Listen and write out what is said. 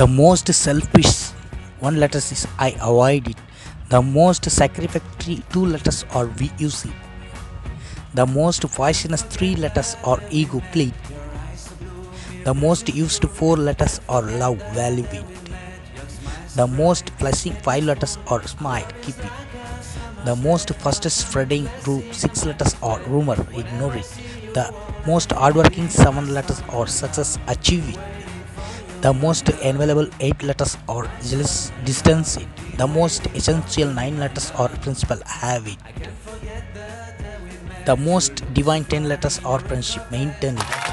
The most selfish 1 letters is I. Avoid it. The most sacrifictory 2 letters are we use it. The most poisonous 3 letters are ego. Plead. The most used 4 letters are love. Value it. The most pleasing 5 letters are smile. Keep it. The most fastest spreading through 6 letters are rumor. Ignore it. The most hardworking 7 letters are success. Achieve it. The most invaluable 8 letters are jealous. Distance it. The most essential 9 letters are principle. Have it. The most divine 10 letters are friendship. Maintain it.